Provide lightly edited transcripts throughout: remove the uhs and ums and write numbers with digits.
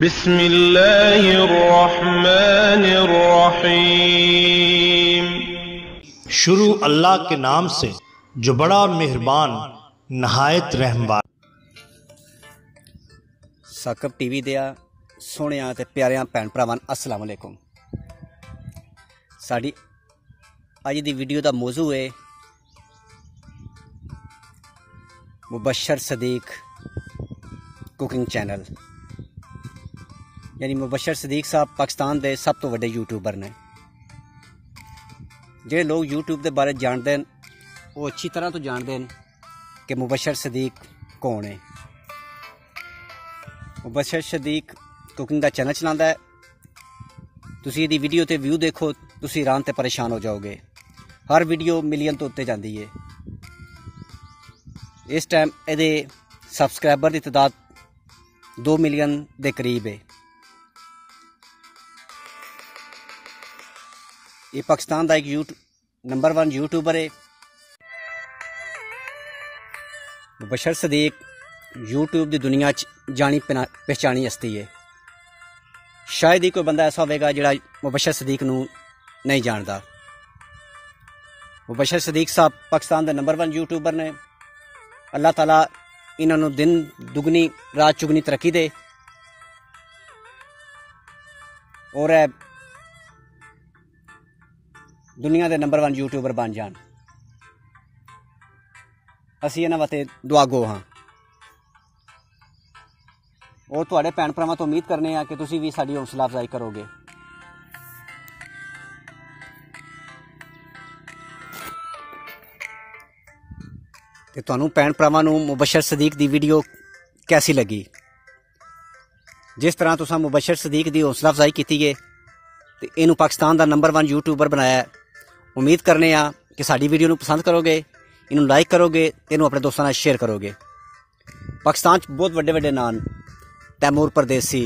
बिस्मिल्लाहिर्रहमानिर्रहीम। शुरू अल्लाह के नाम से जो बड़ा मेहरबान नहायत रहमवार। साकब टीवी दिया सोहणियां ते प्यारियां भैन भरावां अस्सलाम वालेकुम। साडी अज दी वीडियो दा मौजू है मुबाशिर सादिक कुकिंग चैनल। यानी मुबाशिर सादिक साहब पाकिस्तान के सब तो वड्डे यूट्यूबर ने। जे लोग यूट्यूब के बारे जानते हैं वो अच्छी तरह तो जानते हैं कि मुबाशिर सादिक कौन है। मुबाशिर सादिक कुकिंग का चैनल चलाता है। तुसी इहदी वीडियो ते व्यू देखो तुसी हैरान ते परेशान हो जाओगे। हर वीडियो मिलियन तो उत्ते जाती है। इस टाइम ये सबसक्राइबर की तादाद 2 मिलियन के करीब है। ये पाकिस्तान का एक नंबर 1 यूट्यूबर है। मुबाशिर सादिक यूट्यूब की दुनिया जानी पहचानी हस्ती है। शायद ही कोई बंदा ऐसा होगा जिहड़ा मुबाशिर सादिक नूं नहीं जानता। मुबाशिर सादिक साहब पाकिस्तान के नंबर 1 यूट्यूबर ने। अल्लाह ताला इन्हों दिन दुगनी रात चुगनी तरक्की दे और दुनिया के नंबर 1 यूट्यूबर बन जान। असी इन्हां वास्ते दुआगो हाँ और तुहाडे भैन भरावां तो उम्मीद करने आ कि तुसी भी साडी हौसला अफजाई करोगे। तो तुहानूं भैन भरावां नूं मुबाशिर सादिक दी वीडियो कैसी लगी? जिस तरह तुसीं मुबाशिर सादिक दी हौसला अफजाई कीती है तो इनू पाकिस्तान का नंबर 1 यूट्यूबर बनाया। उम्मीद करने आ कि साड़ी वीडियो नूं पसंद करोगे, इनू लाइक करोगे, इनू अपने दोस्तों नाल शेयर करोगे। पाकिस्तान च बहुत वड्डे वड्डे नाम तैमूर परदेसी,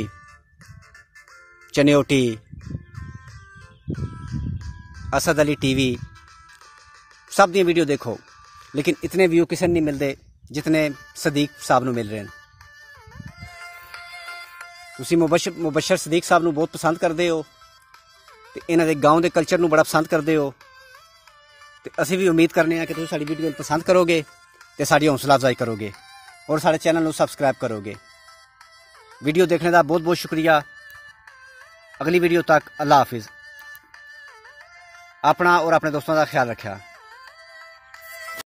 चनियोटी, असद अली टीवी, सब दी वीडियो देखो, लेकिन इतने व्यू किसी नहीं मिलते जितने सादिक साहब नूं मिल रहे हैं। तुसीं मुबाशिर सादिक साहब नूं बहुत पसंद करते हो तो इन्हों के गाँव के कल्चर नूं बड़ा पसंद करते हो। तो असी भी उम्मीद करने हैं कि तुम साड़ी वीडियो पसंद करोगे तो साड़ी हौसला अफजाई करोगे और साढ़े चैनल नूं सबसक्राइब करोगे। वीडियो देखने का बहुत बहुत शुक्रिया। अगली वीडियो तक अल्लाह हाफिज़। अपना और अपने दोस्तों का ख्याल रखिया।